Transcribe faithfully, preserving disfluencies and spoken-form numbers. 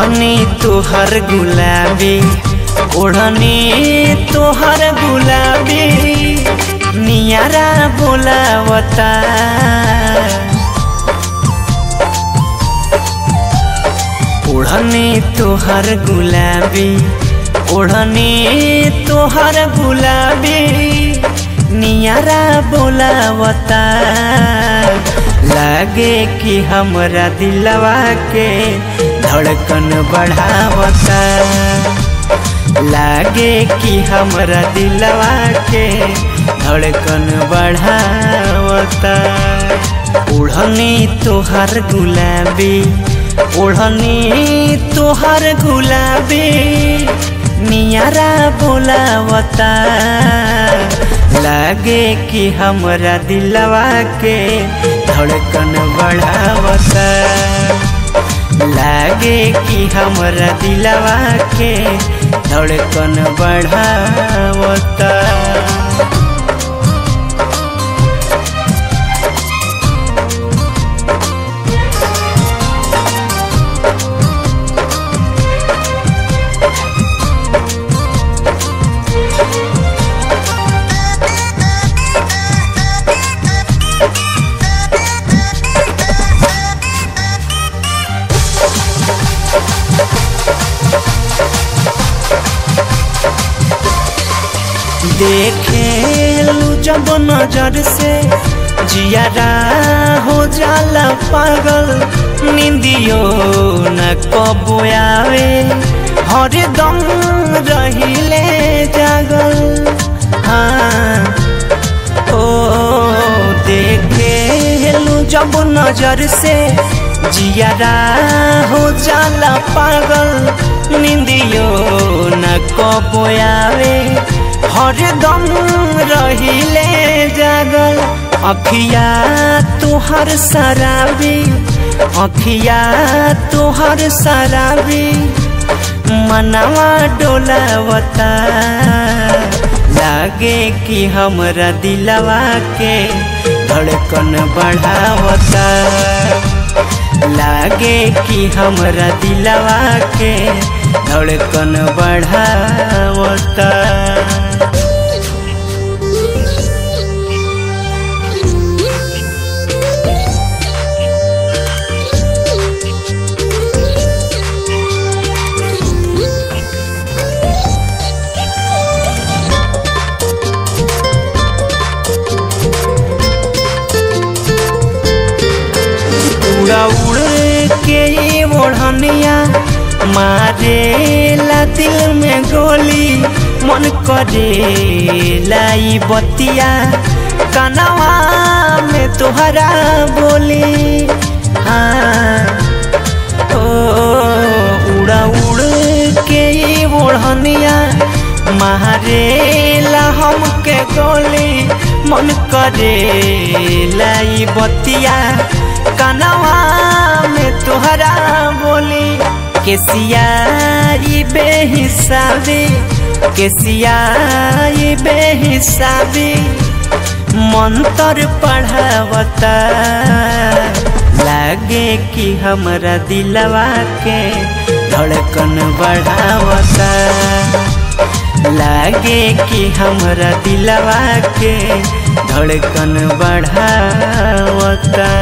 ओढ़नी तोहर गुलाबी, ओढ़नी तोहर गुलाबी, नियारा बोलावता। ओढ़नी तोहर गुलाबी, ओढ़नी तोहर गुलाबी, नियारा बोलावता। लागे कि हमरा दिलवा के धड़कन बढ़ावता, लागे कि हमरा दिलवा के धड़कन बढ़ावता। ओढ़नी तोहर गुलाबी, ओढ़नी तोहर गुलाबी, नियारा बोलावता। लागे कि हमरा दिलवा के धड़कन बढ़ावता, लागे कि हमरा दिलवा के धड़कन बढ़ावता। देखेलू जब नजर से जियारा हो जाला पागल, निंदियो न कबो आवे हरदम रहिले जागल। हाँ ओ देखेलू जब नजर से जियारा हो जाला पागल, निंदियो न कबो आवे हरदम रहिले जागल। अखिया तोहर शराबी, अखिया तोहर शराबी, मनवा डोलावता। लागे कि हमरा दिलवा के धड़कन बढ़ावता, लागे कि हमरा दिलवा के धड़कन बढ़ावता। ओढ़निया मारेला दिल में गोली, मन करेला ई बतिया कनवा में तोहरा बोली। हाँ ओ उड़ उड़ के ओढ़निया मारेला हमके गोली, मन करेला ई बतिया कनवा में तोहरा बोली। केसिया ई बेहिसाबी, केसिया ई बेहिसाबी, मंतर पढ़ावता। लागे कि हमरा दिलवा के धड़कन बढ़ावता, लागे कि हमरा दिलवा के धड़कन बढ़ावता।